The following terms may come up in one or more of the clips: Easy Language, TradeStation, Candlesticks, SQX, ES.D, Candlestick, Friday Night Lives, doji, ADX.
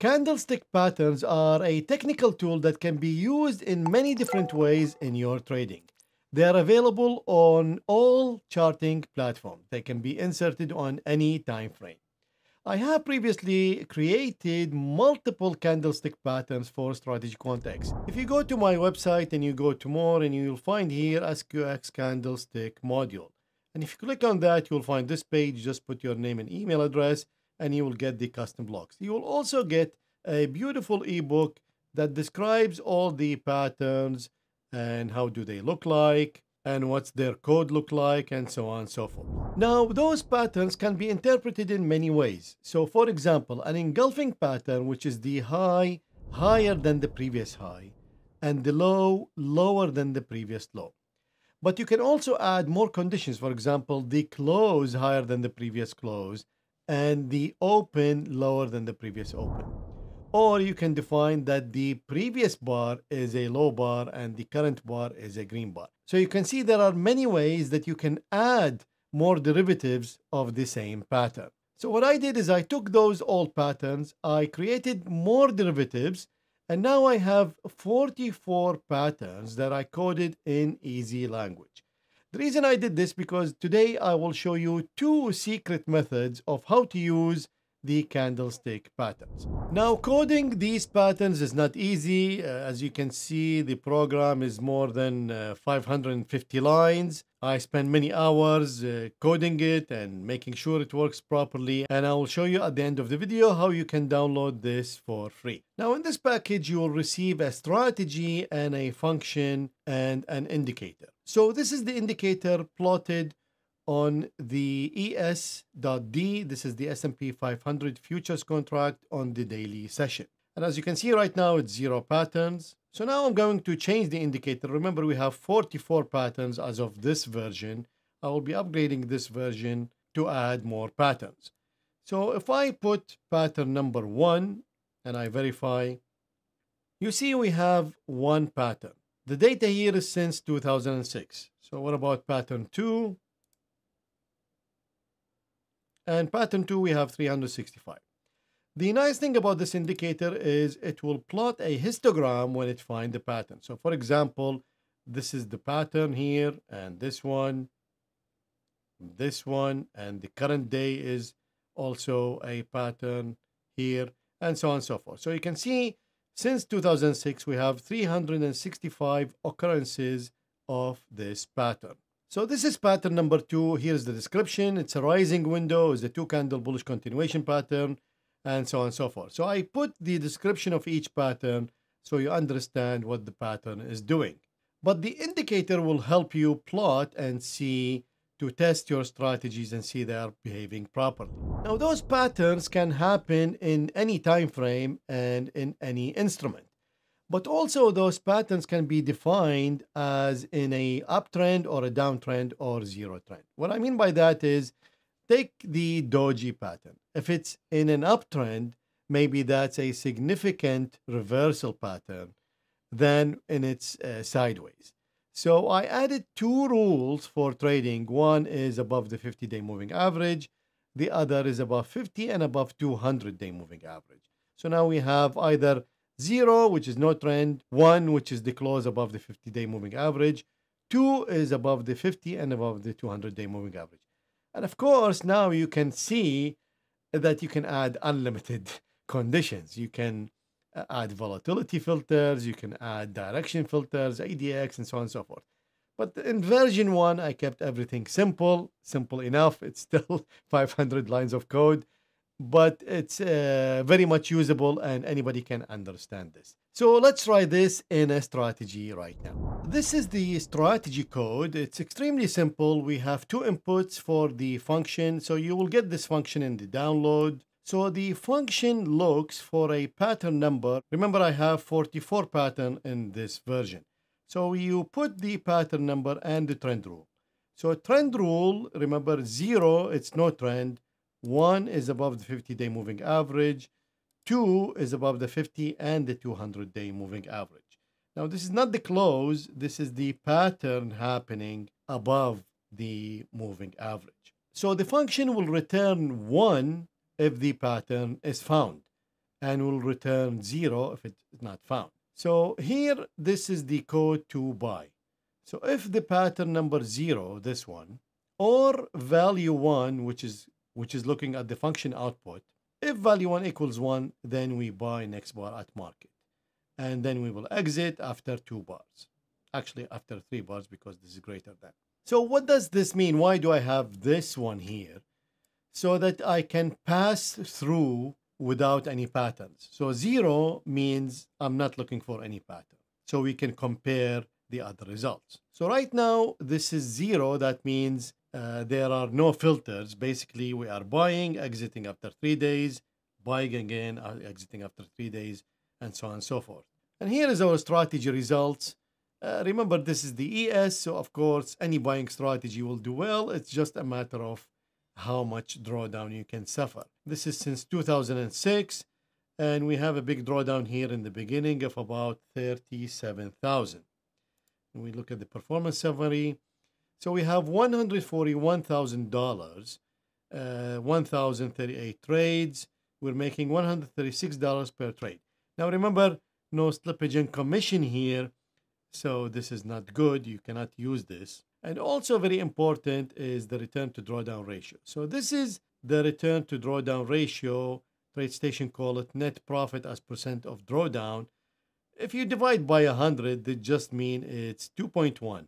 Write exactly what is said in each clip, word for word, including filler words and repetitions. Candlestick patterns are a technical tool that can be used in many different ways in your trading. They are available on all charting platforms. They can be inserted on any time frame. I have previously created multiple candlestick patterns for strategy context. If you go to my website and you go to more, and you'll find here S Q X candlestick module. And if you click on that, you'll find this page. Just put your name and email address and you will get the custom blocks. You will also get a beautiful ebook that describes all the patterns and how do they look like, and what's their code look like, and so on and so forth. Now, those patterns can be interpreted in many ways. So, for example, an engulfing pattern, which is the high higher than the previous high, and the low lower than the previous low. But you can also add more conditions. For example, the close higher than the previous close, and the open lower than the previous open. Or you can define that the previous bar is a low bar and the current bar is a green bar. So you can see there are many ways that you can add more derivatives of the same pattern. So what I did is I took those old patterns, I created more derivatives, and now I have forty-four patterns that I coded in Easy Language. The reason I did this because today I will show you two secret methods of how to use the candlestick patterns. Now, coding these patterns is not easy. Uh, as you can see, the program is more than uh, five hundred fifty lines. I spent many hours uh, coding it and making sure it works properly. And I will show you at the end of the video how you can download this for free. Now, in this package, you will receive a strategy and a function and an indicator. So this is the indicator plotted on the E S dot D. This is the S and P five hundred futures contract on the daily session. And as you can see right now, it's zero patterns. So now I'm going to change the indicator. Remember, we have forty-four patterns as of this version. I will be upgrading this version to add more patterns. So if I put pattern number one and I verify, you see we have one pattern. The data here is since two thousand six. So what about pattern two? And pattern two, we have three hundred sixty-five. The nice thing about this indicator is it will plot a histogram when it finds the pattern. So for example, this is the pattern here, and this one, this one, and the current day is also a pattern here, and so on and so forth. So you can see since two thousand six, we have three hundred sixty-five occurrences of this pattern. So this is pattern number two. Here's the description. It's a rising window. It's a two candle bullish continuation pattern, and so on and so forth. So I put the description of each pattern so you understand what the pattern is doing. But the indicator will help you plot and see, to test your strategies and see they are behaving properly. Now, those patterns can happen in any time frame and in any instrument. But also those patterns can be defined as in a uptrend or a downtrend or zero trend. What I mean by that is, take the doji pattern. If it's in an uptrend, maybe that's a significant reversal pattern than in its uh, sideways. So I added two rules for trading. One is above the fifty day moving average. The other is above fifty and above two hundred day moving average. So now we have either zero, which is no trend, one, which is the close above the fifty day moving average, two is above the fifty and above the two hundred day moving average. And of course, now you can see that you can add unlimited conditions. You can add volatility filters, you can add direction filters, A D X, and so on and so forth. But in version one, I kept everything simple, simple enough. It's still five hundred lines of code, but it's uh, very much usable and anybody can understand this. So let's try this in a strategy right now. This is the strategy code. It's extremely simple. We have two inputs for the function. So you will get this function in the download. So the function looks for a pattern number. Remember, I have forty-four patterns in this version. So you put the pattern number and the trend rule. So trend rule, remember, zero, it's no trend. One is above the fifty day moving average. Two is above the fifty and the two hundred day moving average. Now, this is not the close. This is the pattern happening above the moving average. So the function will return one if the pattern is found. and will return zero if it's not found. So here, this is the code to buy. So if the pattern number zero, this one, or value one, which is which is looking at the function output, if value one equals one, then we buy next bar at market. And then we will exit after two bars. Actually, after three bars, because this is greater than. So what does this mean? Why do I have this one here? So that I can pass through without any patterns. So zero means I'm not looking for any pattern. So we can compare the other results. So right now, this is zero. That means uh, there are no filters. Basically, we are buying, exiting after three days, buying again, exiting after three days, and so on and so forth. And here is our strategy results. Uh, remember, this is the E S, so of course, any buying strategy will do well. It's just a matter of how much drawdown you can suffer. This is since two thousand six, and we have a big drawdown here in the beginning of about thirty-seven thousand. We look at the performance summary. So we have one hundred forty-one thousand dollars, uh, one thousand thirty-eight trades. We're making one hundred thirty-six dollars per trade. Now remember, no slippage and commission here. So this is not good. You cannot use this. And also very important is the return to drawdown ratio. So this is the return to drawdown ratio. TradeStation call it net profit as percent of drawdown. If you divide by one hundred, that just means it's two point one.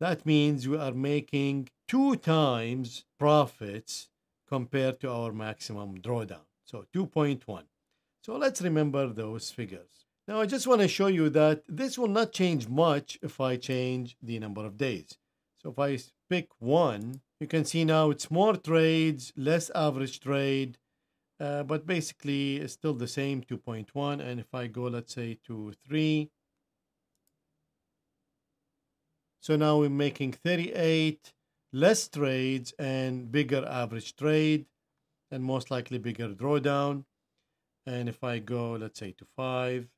That means we are making two times profits compared to our maximum drawdown. So two point one. So let's remember those figures. Now, I just want to show you that this will not change much if I change the number of days. So if I pick one, you can see now it's more trades, less average trade, uh, but basically it's still the same two point one. And if I go, let's say, to three. So now we're making thirty-eight, less trades and bigger average trade, and most likely bigger drawdown. And if I go, let's say, to five,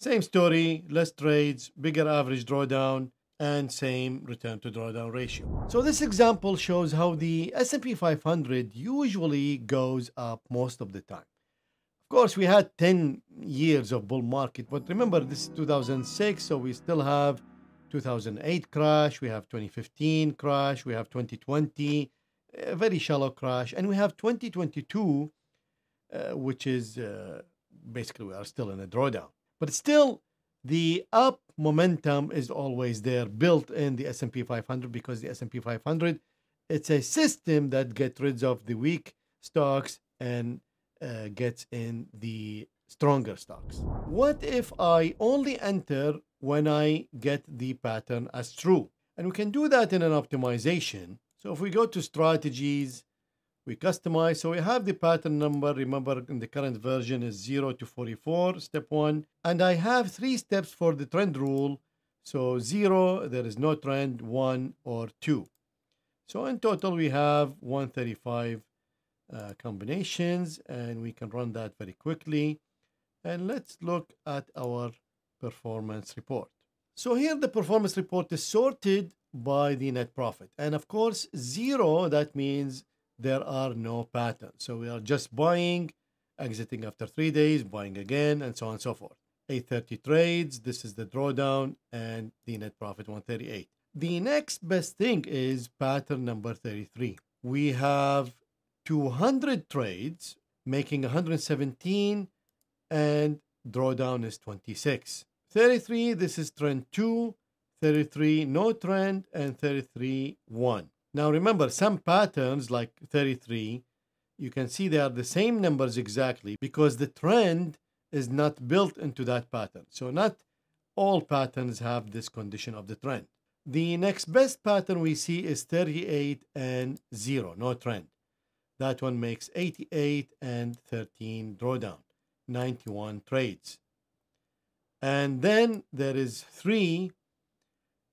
same story, less trades, bigger average drawdown, and same return to drawdown ratio. So this example shows how the S and P five hundred usually goes up most of the time. Of course, we had ten years of bull market, but remember, this is two thousand six, so we still have two thousand eight crash, we have twenty fifteen crash, we have twenty twenty, a very shallow crash, and we have twenty twenty-two, uh, which is uh, basically we are still in a drawdown. But still, the up momentum is always there, built in the S and P five hundred, because the S and P five hundred, it's a system that gets rid of the weak stocks and uh, gets in the stronger stocks. What if I only enter when I get the pattern as true? And we can do that in an optimization. So if we go to strategies, we customize. So we have the pattern number. Remember, in the current version is zero to forty-four, step one. And I have three steps for the trend rule. So zero, there is no trend, one or two. So in total, we have one hundred thirty-five uh, combinations, and we can run that very quickly. And let's look at our performance report. So here the performance report is sorted by the net profit. And of course, zero, that means there are no patterns. So we are just buying, exiting after three days, buying again, and so on and so forth. eight hundred thirty trades, this is the drawdown, and the net profit one hundred thirty-eight. The next best thing is pattern number thirty-three. We have two hundred trades, making one hundred seventeen, and drawdown is twenty-six. thirty-three, this is trend two, thirty-three, no trend, and thirty-three, one. Now remember, some patterns like thirty-three, you can see they are the same numbers exactly because the trend is not built into that pattern. So not all patterns have this condition of the trend. The next best pattern we see is thirty-eight and zero, no trend. That one makes eighty-eight and thirteen drawdown, ninety-one trades. And then there is three.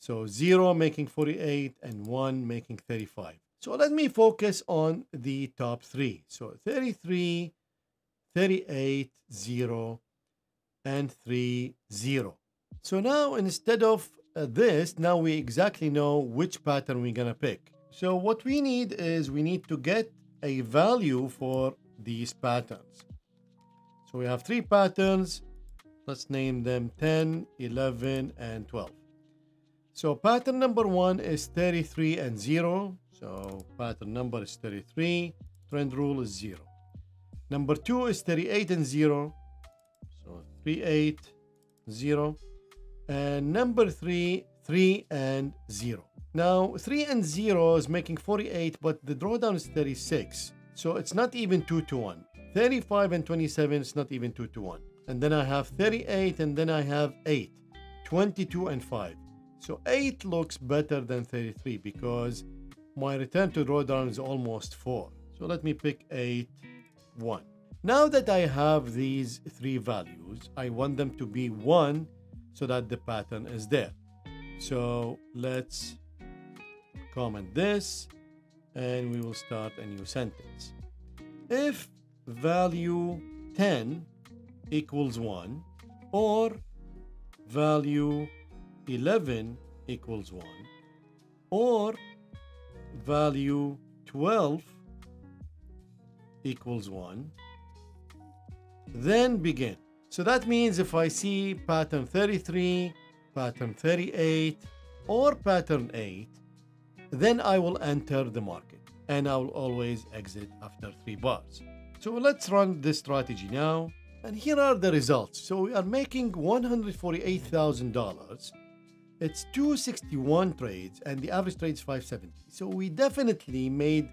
So zero making forty-eight and one making thirty-five. So let me focus on the top three. So thirty-three, thirty-eight, zero, and three, zero. So now instead of uh, this, now we exactly know which pattern we're gonna pick. So what we need is we need to get a value for these patterns. So we have three patterns. Let's name them ten, eleven, and twelve. So pattern number one is thirty-three and zero. So pattern number is thirty-three. Trend rule is zero. Number two is thirty-eight and zero. So three, eight, zero. And number three, three and zero. Now three and zero is making forty-eight, but the drawdown is thirty-six. So it's not even two to one. thirty-five and twenty-seven is not even two to one. And then I have thirty-eight, and then I have eight. twenty-two and five. So eight looks better than thirty-three because my return to drawdown is almost four. So let me pick eight, one. Now that I have these three values, I want them to be one so that the pattern is there. So let's comment this and we will start a new sentence. If value ten equals one or value eleven equals one or value twelve equals one, then begin. So that means if I see pattern thirty-three, pattern thirty-eight, or pattern eight, then I will enter the market and I will always exit after three bars. So let's run this strategy now, and here are the results. So we are making one hundred forty-eight thousand dollars. It's two hundred sixty-one trades and the average trade is five seventy. So we definitely made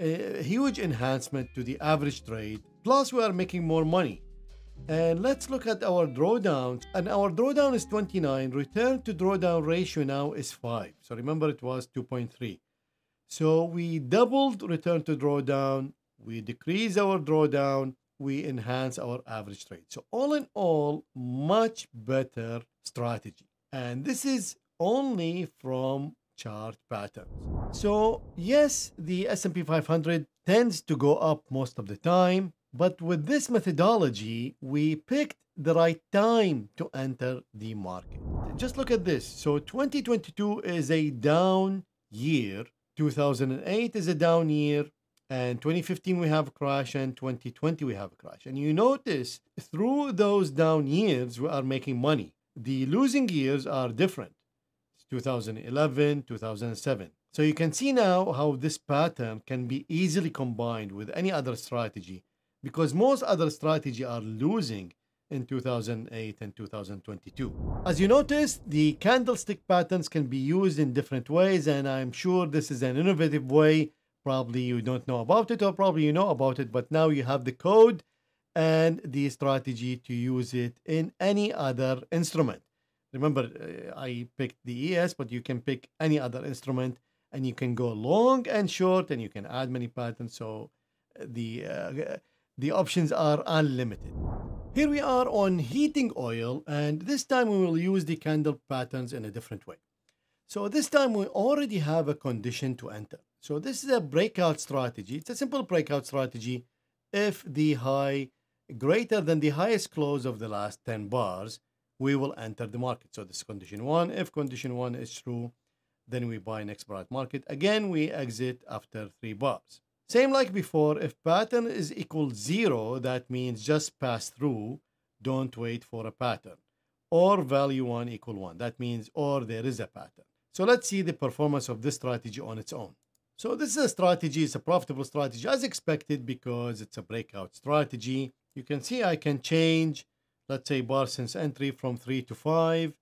a huge enhancement to the average trade. Plus we are making more money. And let's look at our drawdown. And our drawdown is twenty-nine. Return to drawdown ratio now is five. So remember it was two point three. So we doubled return to drawdown. We decreased our drawdown. We enhance our average trade. So all in all, much better strategy. And this is only from chart patterns. So yes, the S and P five hundred tends to go up most of the time, but with this methodology, we picked the right time to enter the market. Just look at this. So twenty twenty-two is a down year, two thousand eight is a down year, and twenty fifteen we have a crash, and twenty twenty we have a crash. And you notice through those down years, we are making money. The losing years are different. It's two thousand eleven, two thousand seven. So you can see now how this pattern can be easily combined with any other strategy, because most other strategies are losing in two thousand eight and two thousand twenty-two. As you notice, the candlestick patterns can be used in different ways, and I'm sure this is an innovative way. Probably you don't know about it, or probably you know about it, but now you have the code and the strategy to use it in any other instrument. Remember, I picked the E S, but you can pick any other instrument, and you can go long and short, and you can add many patterns, so the, uh, the options are unlimited. Here we are on heating oil, and this time we will use the candle patterns in a different way. So this time we already have a condition to enter. So this is a breakout strategy. It's a simple breakout strategy if the high greater than the highest close of the last ten bars, we will enter the market. So this is condition one. If condition one is true, then we buy next bar at market. Again, we exit after three bars. Same like before, if pattern is equal zero, that means just pass through, don't wait for a pattern. Or value one equal one, that means or there is a pattern. So let's see the performance of this strategy on its own. So this is a strategy, it's a profitable strategy as expected because it's a breakout strategy. You can see I can change, let's say, bar since entry from three to five,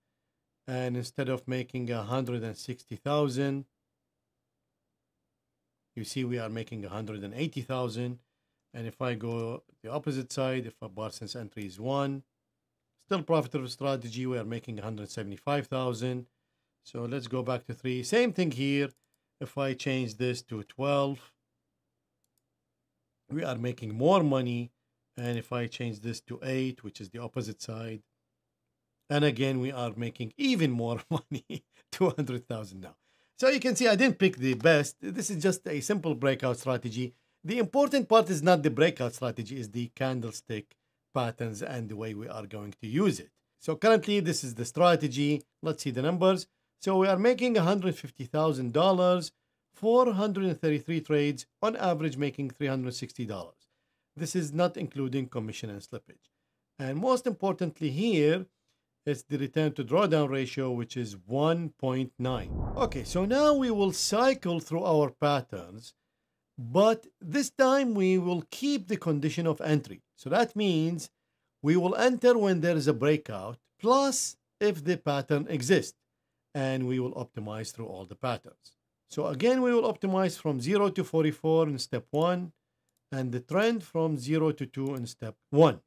and instead of making one hundred sixty thousand, you see we are making one hundred eighty thousand. And if I go the opposite side, if a bar since entry is one, still profitable strategy, we are making one hundred seventy-five thousand. So let's go back to three. Same thing here. If I change this to twelve, we are making more money. And if I change this to eight, which is the opposite side, and again, we are making even more money, two hundred thousand now. So you can see I didn't pick the best. This is just a simple breakout strategy. The important part is not the breakout strategy, is the candlestick patterns and the way we are going to use it. So currently, this is the strategy. Let's see the numbers. So we are making one hundred fifty thousand dollars, four hundred thirty-three trades, on average making three hundred sixty dollars. This is not including commission and slippage. And most importantly here, it's the return to drawdown ratio, which is one point nine. Okay, so now we will cycle through our patterns, but this time we will keep the condition of entry. So that means we will enter when there is a breakout, plus if the pattern exists, and we will optimize through all the patterns. So again, we will optimize from zero to forty-four in step one, and the trend from zero to two in step one.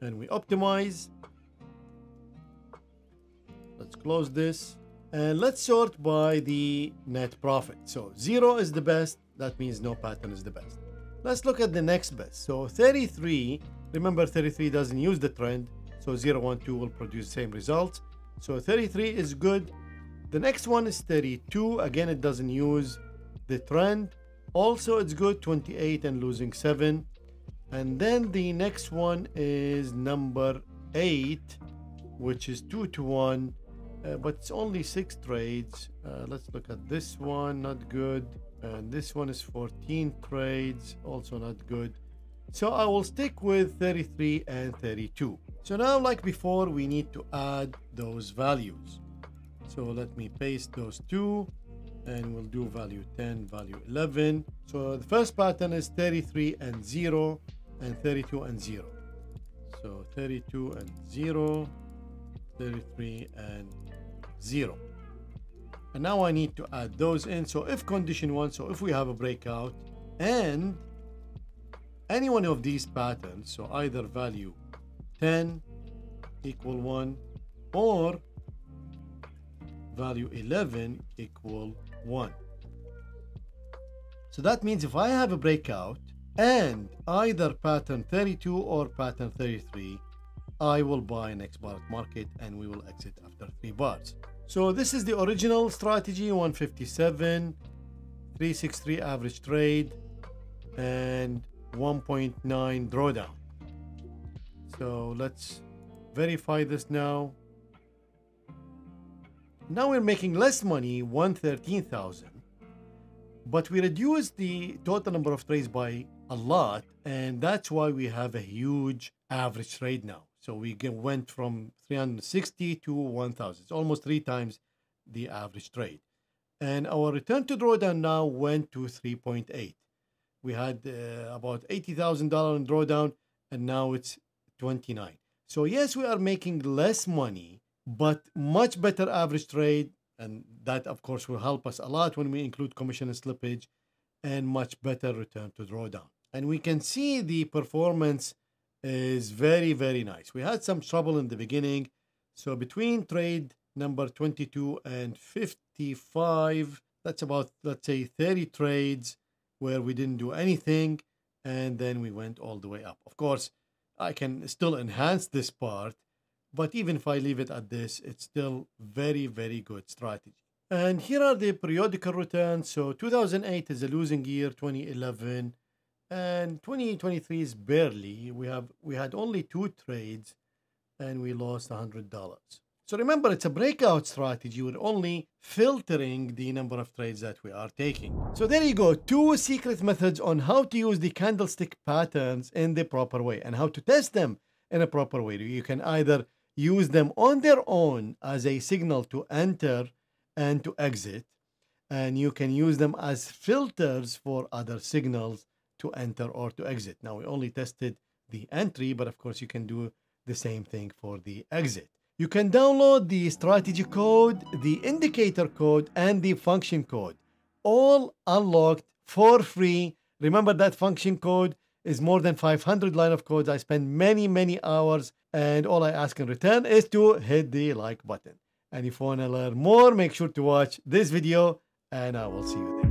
And we optimize. Let's close this and let's sort by the net profit. So zero is the best. That means no pattern is the best. Let's look at the next best. So thirty-three, remember thirty-three doesn't use the trend. So zero, one, two will produce the same results. So thirty-three is good. The next one is thirty-two. Again, it doesn't use the trend. Also, it's good, twenty-eight and losing seven. And then the next one is number eight, which is two to one, uh, but it's only six trades. Uh, let's look at this one, not good. And this one is fourteen trades, also not good. So I will stick with thirty-three and thirty-two. So now, like before, we need to add those values. So let me paste those two. And we'll do value ten, value eleven. So the first pattern is thirty-three and zero, and thirty-two and zero. So thirty-two and zero, thirty-three and zero. And now I need to add those in. So if condition one, so if we have a breakout and any one of these patterns, so either value ten equal one or value eleven equal one. So that means if I have a breakout and either pattern thirty-two or pattern thirty-three, I will buy an expired market and we will exit after three bars. So this is the original strategy, one fifty-seven, three sixty-three average trade, and one point nine drawdown. So let's verify this now. Now we're making less money, one hundred thirteen thousand, but we reduced the total number of trades by a lot, and that's why we have a huge average trade now. So we get, went from three hundred sixty to one thousand. It's almost three times the average trade. And our return to drawdown now went to three point eight. We had uh, about eighty thousand dollars in drawdown, and now it's twenty-nine. So yes, we are making less money, but much better average trade, and that of course will help us a lot when we include commission and slippage, and much better return to drawdown. And we can see the performance is very, very nice. We had some trouble in the beginning, so between trade number twenty-two and fifty-five, that's about, let's say, thirty trades where we didn't do anything, and then we went all the way up. Of course, I can still enhance this part, but even if I leave it at this, it's still very, very good strategy. And here are the periodical returns. So two thousand eight is a losing year, twenty eleven, and twenty twenty-three is barely. We have we had only two trades, and we lost one hundred dollars. So remember, it's a breakout strategy. We're only filtering the number of trades that we are taking. So there you go, two secret methods on how to use the candlestick patterns in the proper way and how to test them in a proper way. You can either use them on their own as a signal to enter and to exit, and you can use them as filters for other signals to enter or to exit. Now, we only tested the entry, but of course you can do the same thing for the exit. You can download the strategy code, the indicator code, and the function code, all unlocked for free. Remember that function code is more than five hundred line of codes. I spend many, many hours, and all I ask in return is to hit the like button. And if you want to learn more, make sure to watch this video, and I will see you there.